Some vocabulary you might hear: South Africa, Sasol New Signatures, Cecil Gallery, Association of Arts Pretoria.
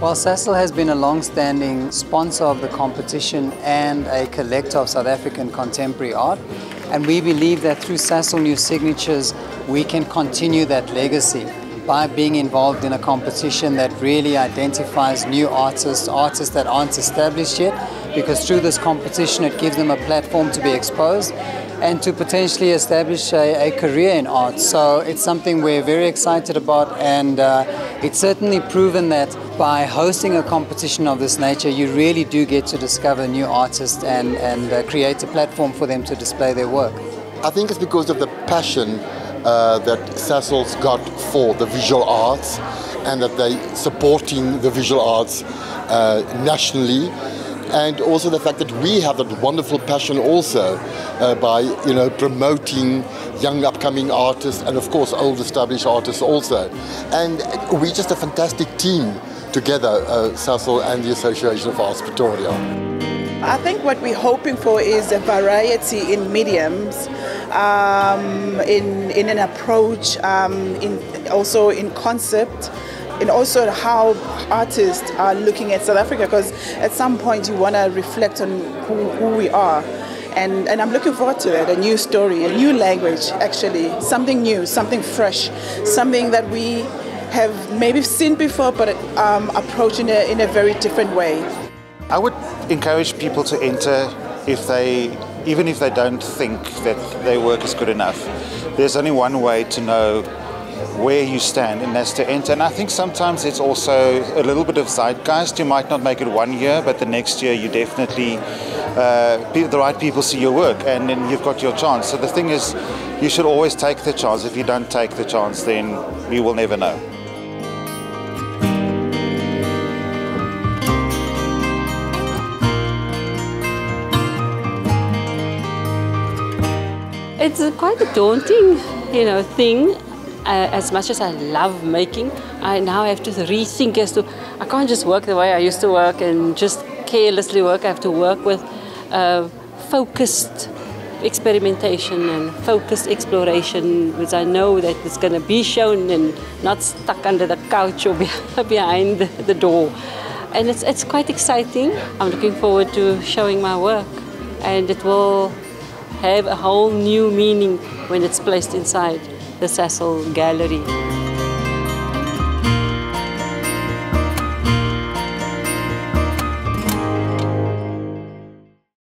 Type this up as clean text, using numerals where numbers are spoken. Well, Sasol has been a long-standing sponsor of the competition and a collector of South African contemporary art, and we believe that through Sasol New Signatures we can continue that legacy by being involved in a competition that really identifies new artists, artists that aren't established yet, because through this competition it gives them a platform to be exposed and to potentially establish a career in art. So it's something we're very excited about, and it's certainly proven that by hosting a competition of this nature you really do get to discover new artists and create a platform for them to display their work. I think it's because of the passion that Sasol's got for the visual arts, and that they're supporting the visual arts nationally, and also the fact that we have that wonderful passion also by promoting young upcoming artists, and of course old established artists also. And we're just a fantastic team together, Sasol and the Association of Arts Pretoria. I think what we're hoping for is a variety in mediums, in an approach, also in concept, and also how artists are looking at South Africa, because at some point you want to reflect on who we are. And I'm looking forward to it, a new story, a new language actually, something new, something fresh, something that we have maybe seen before but approached in a very different way. I would encourage people to enter even if they don't think that their work is good enough. There's only one way to know where you stand, and that's to enter. And I think sometimes it's also a little bit of zeitgeist. You might not make it one year, but the next year you definitely, the right people see your work, and then you've got your chance. So the thing is, you should always take the chance. If you don't take the chance, then you will never know. It's quite a daunting, thing. As much as I love making, I now have to rethink as to, I can't just work the way I used to work and just carelessly work. I have to work with focused experimentation and focused exploration, which I know that it's going to be shown and not stuck under the couch or behind the door. And it's quite exciting. I'm looking forward to showing my work, and it will have a whole new meaning when it's placed inside the Cecil Gallery.